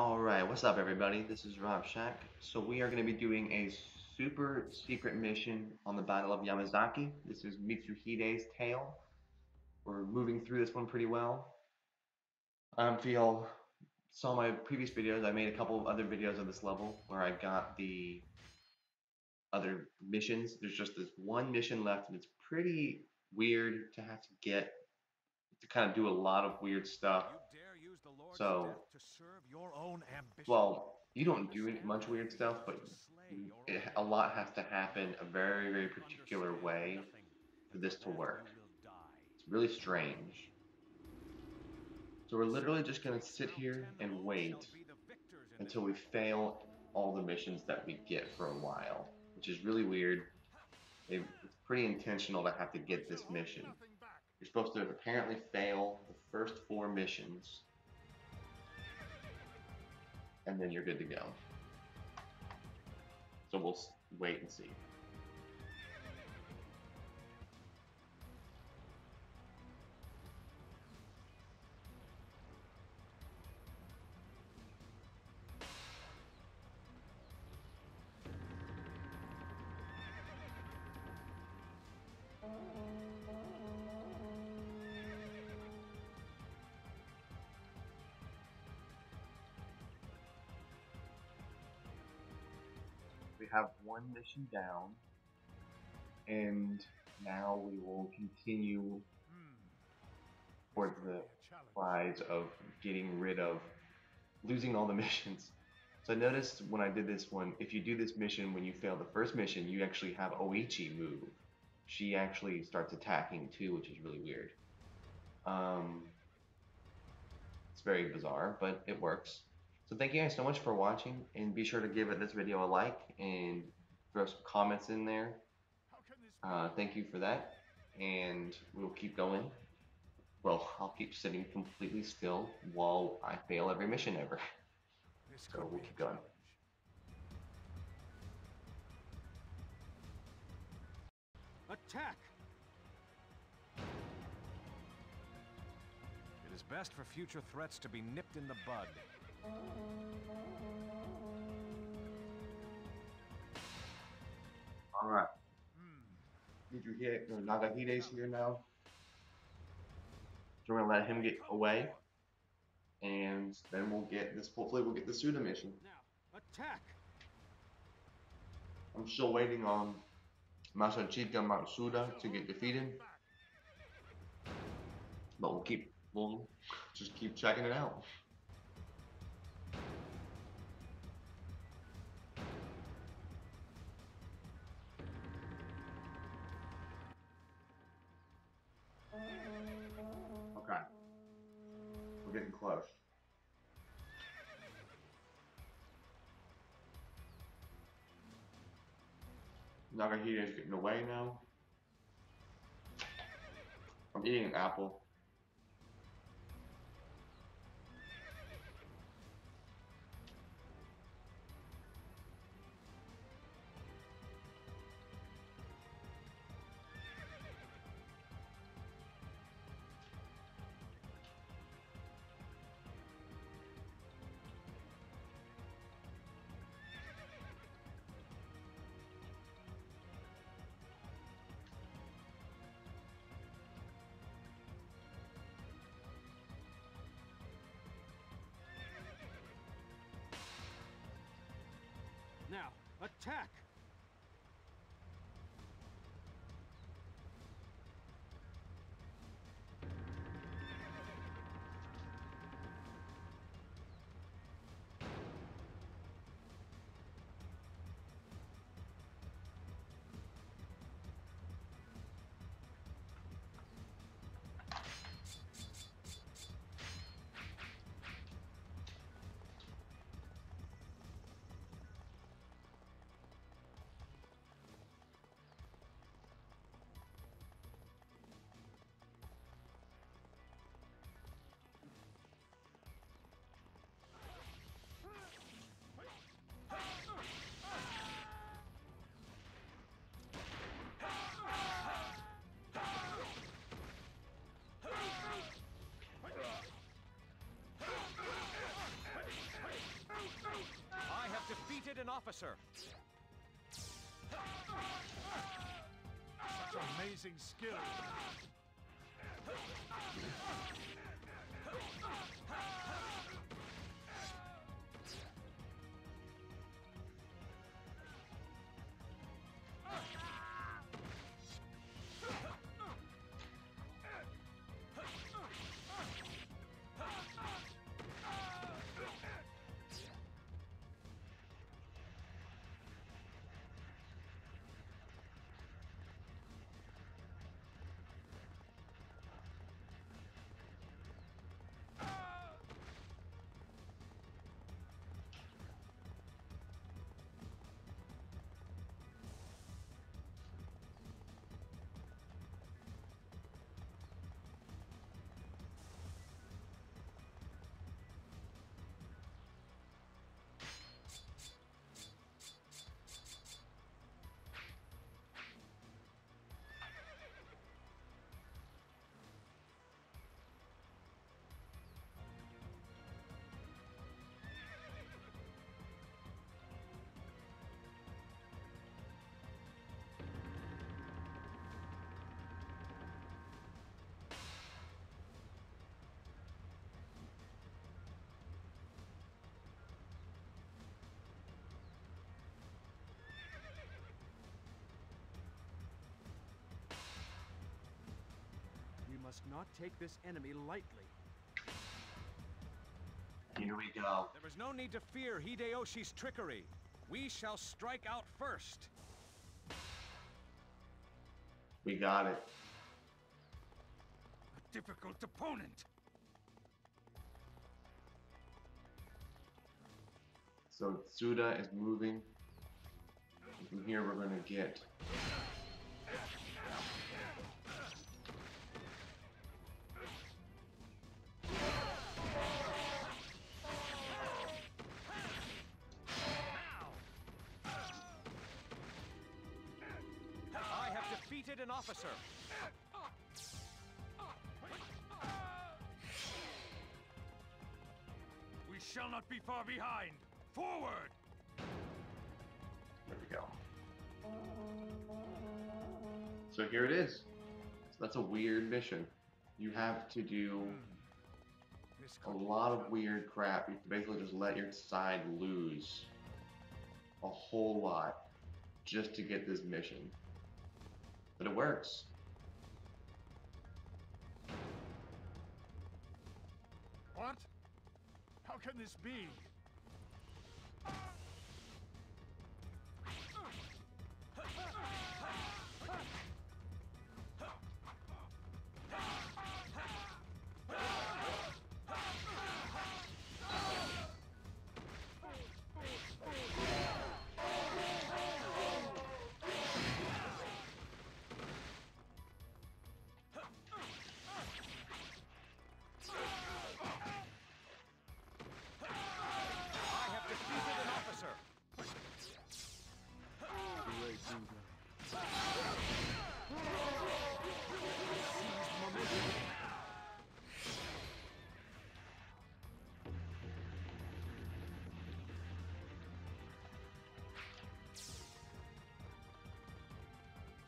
Alright, what's up everybody? This is Rob Shack. So we are going to be doing a super secret mission on the Battle of Yamazaki. This is Mitsuhide's tale. We're moving through this one pretty well. If y'all saw my previous videos, I made a couple of other videos of this level where I got the other missions. There's just this one mission left and it's pretty weird to have to get to kind of do a lot of weird stuff. So, well, you don't do much weird stuff, but a lot has to happen a very, very particular way for this to work. It's really strange. So we're literally just going to sit here and wait until we fail all the missions that we get for a while, which is really weird. It's pretty intentional to have to get this mission. You're supposed to apparently fail the first 4 missions, and then you're good to go. So we'll wait and see. We have one mission down, and now we will continue towards the prize of getting rid of losing all the missions. So I noticed when I did this one, if you do this mission when you fail the first mission, you actually have Oichi move. She actually starts attacking too, which is really weird. It's very bizarre, but it works. So thank you guys so much for watching, and be sure to give this video a like and throw some comments in there. Thank you for that, and we'll keep going. Well, I'll keep sitting completely still while I fail every mission ever. So we'll keep going. Attack! It is best for future threats to be nipped in the bud. Alright. Did you hear it? Nagahide's here now. So we're gonna let him get away. And then we'll get this, hopefully we'll get the Tsuda mission. Now, attack. I'm still waiting on Masachita Matsuda to get defeated. But we'll just keep checking it out. We're getting close. Nagahide is getting away now. I'm eating an apple. Now, attack! officer. Such amazing skill. Must not take this enemy lightly. Here we go. There is no need to fear Hideyoshi's trickery. We shall strike out first. We got it. A difficult opponent. So Tsuda is moving. From here we're going to get... an officer. We shall not be far behind. Forward. There we go. So here it is. So that's a weird mission. You have to do a lot of weird crap. You basically just let your side lose a whole lot just to get this mission. But it works. What? How can this be?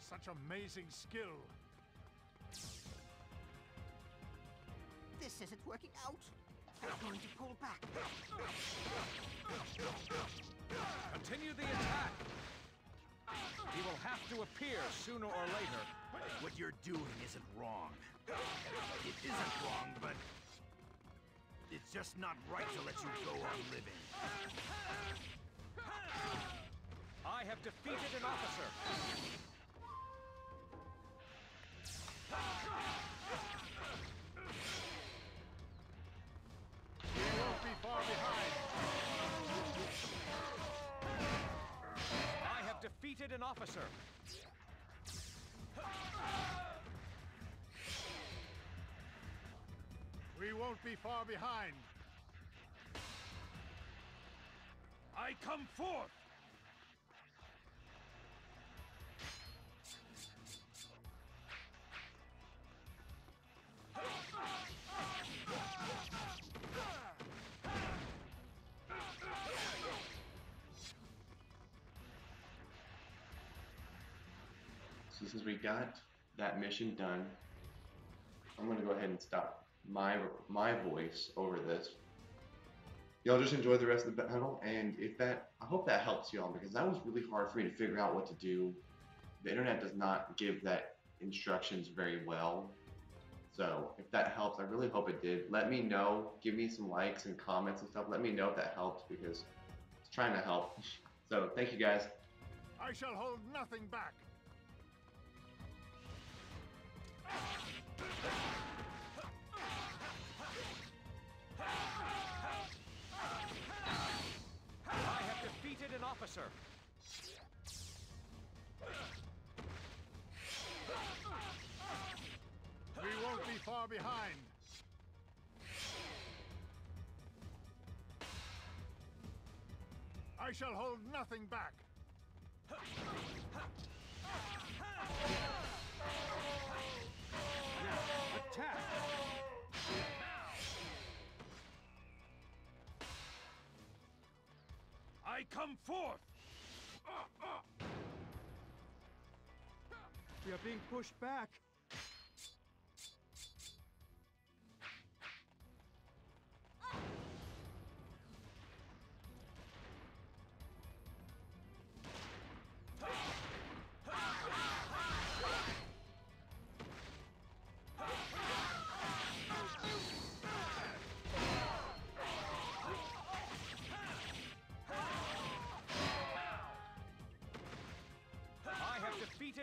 Such amazing skill. This isn't working out. We're going to pull back. Continue the attack. He will have to appear sooner or later. What you're doing isn't wrong. It isn't wrong, but it's just not right to let you go on living. I have defeated an officer. Far behind. I have defeated an officer. We won't be far behind. I come forth. So since we got that mission done, I'm gonna go ahead and stop my voice over this. Y'all just enjoy the rest of the battle, and if that, I hope that helps y'all, because that was really hard for me to figure out what to do. The internet does not give that instructions very well. So if that helps, I really hope it did. Let me know, give me some likes and comments and stuff. Let me know if that helps, because it's trying to help. So thank you guys. I shall hold nothing back. I have defeated an officer. We won't be far behind. I shall hold nothing back. Attack! I come forth. We are being pushed back.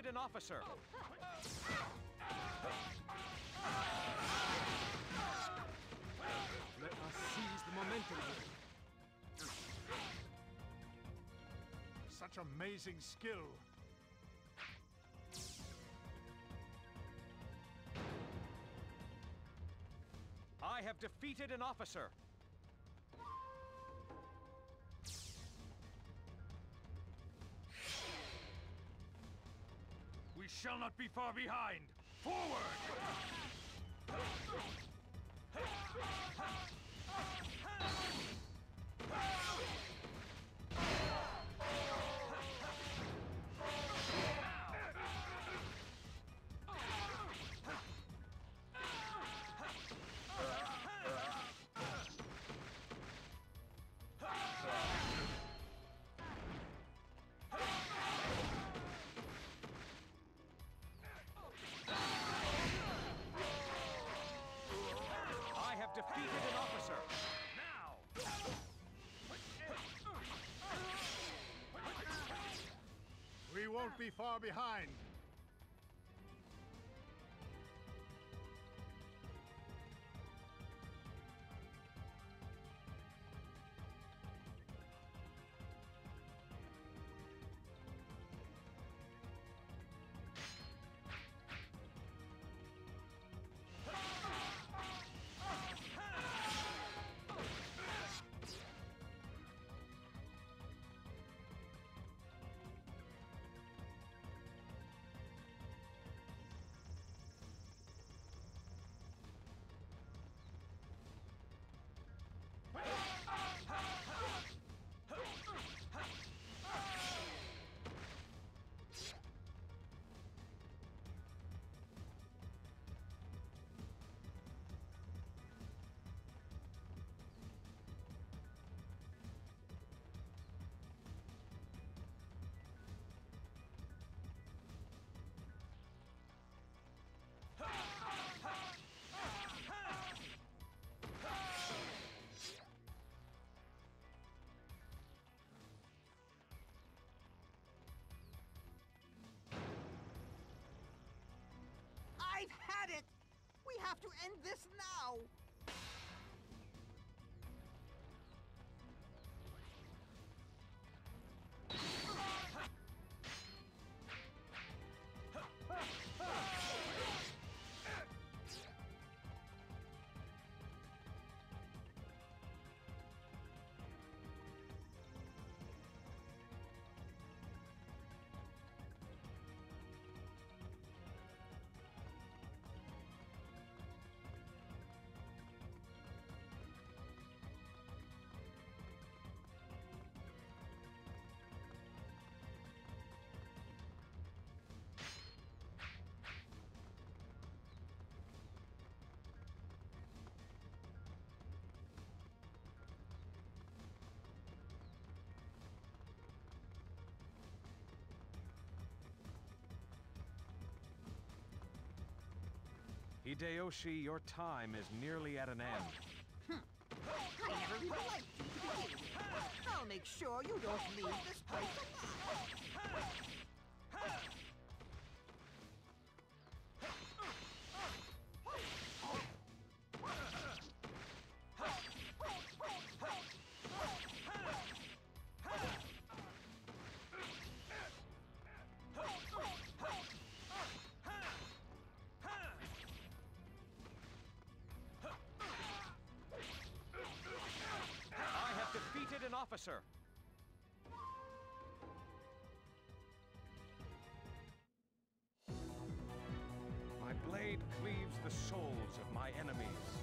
An officer. Let us seize the momentum. Such amazing skill. I have defeated an officer. Shall not be far behind. Forward! Defeated an officer. Now. We won't be far behind. We have to end this now! Hideyoshi, your time is nearly at an end. I never really liked you. I'll make sure you don't leave this place alive. An officer. My blade cleaves the souls of my enemies.